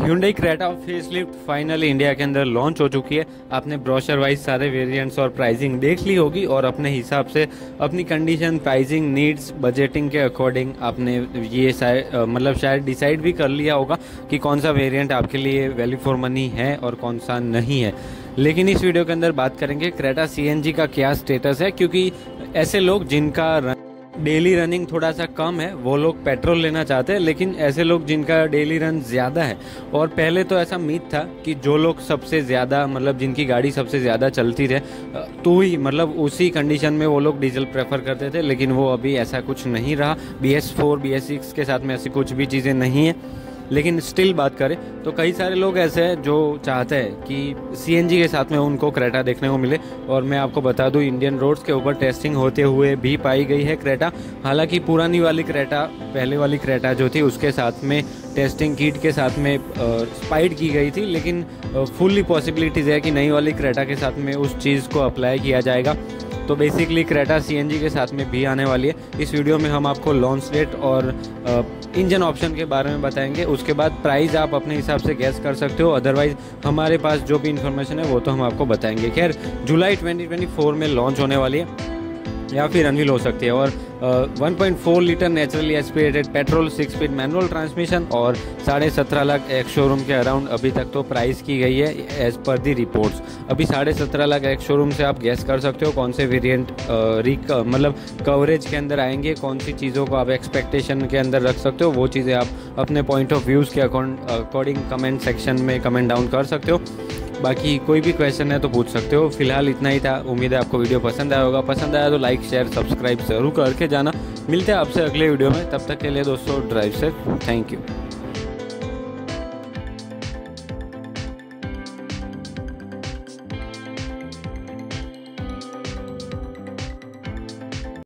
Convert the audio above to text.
Hyundai Creta facelift finally India के अंदर launch हो चुकी है। आपने ब्रोशर वाइज सारे वेरिएंट्स और प्राइसिंग देख ली होगी और अपने हिसाब से अपनी कंडीशन, प्राइसिंग, नीड्स, बजटिंग के अकॉर्डिंग आपने ये शायद डिसाइड भी कर लिया होगा कि कौन सा वेरिएंट आपके लिए वैल्यू फॉर मनी है और कौन सा नहीं है। लेकिन इस वीडियो के अंदर बात करेंगे क्रेटा CNG का क्या स्टेटस है, क्योंकि ऐसे लोग जिनका डेली रनिंग थोड़ा सा कम है वो लोग पेट्रोल लेना चाहते हैं, लेकिन ऐसे लोग जिनका डेली रन ज़्यादा है। और पहले तो ऐसा मिथ था कि जो लोग सबसे ज़्यादा जिनकी गाड़ी सबसे ज़्यादा चलती रहे तो ही उसी कंडीशन में वो लोग डीजल प्रेफर करते थे, लेकिन वो अभी ऐसा कुछ नहीं रहा। BS4 BS6 के साथ में ऐसी कुछ भी चीज़ें नहीं है। लेकिन स्टिल बात करें तो कई सारे लोग ऐसे हैं जो चाहते हैं कि CNG के साथ में उनको क्रेटा देखने को मिले। और मैं आपको बता दूं, इंडियन रोड्स के ऊपर टेस्टिंग होते हुए भी पाई गई है क्रेटा। हालांकि पुरानी वाली क्रेटा, पहले वाली क्रेटा जो थी उसके साथ में टेस्टिंग किट के साथ में स्पाइड की गई थी, लेकिन फुल्ली पॉसिबिलिटीज़ है कि नई वाली क्रेटा के साथ में उस चीज़ को अप्लाई किया जाएगा। तो बेसिकली क्रेटा CNG के साथ में भी आने वाली है। इस वीडियो में हम आपको लॉन्च डेट और इंजन ऑप्शन के बारे में बताएंगे। उसके बाद प्राइस आप अपने हिसाब से गैस कर सकते हो, अदरवाइज हमारे पास जो भी इन्फॉर्मेशन है वो तो हम आपको बताएंगे। खैर, जुलाई 2024 में लॉन्च होने वाली है या फिर अनवील हो सकती है। और 1.4 litre naturally aspirated petrol, 6 speed manual transmission और 17.5 लाख एक शोरूम के अराउंड अभी तक तो प्राइस की गई है एज पर दी रिपोर्ट्स। अभी 17.5 लाख एक शोरूम से आप गैस कर सकते हो कौन से वेरिएंट कवरेज के अंदर आएंगे, कौन सी चीज़ों को आप एक्सपेक्टेशन के अंदर रख सकते हो। वो चीज़ें आप अपने पॉइंट ऑफ व्यूज़ के अकॉर्डिंग कमेंट सेक्शन में कमेंट डाउन कर सकते हो। बाकी कोई भी क्वेश्चन है तो पूछ सकते हो। फिलहाल इतना ही था। उम्मीद है आपको वीडियो पसंद आया होगा। पसंद आया तो लाइक, शेयर, सब्सक्राइब ज़रूर करके जाना। मिलते हैं आपसे अगले वीडियो में। तब तक के लिए दोस्तों, ड्राइव सेफ। Thank you.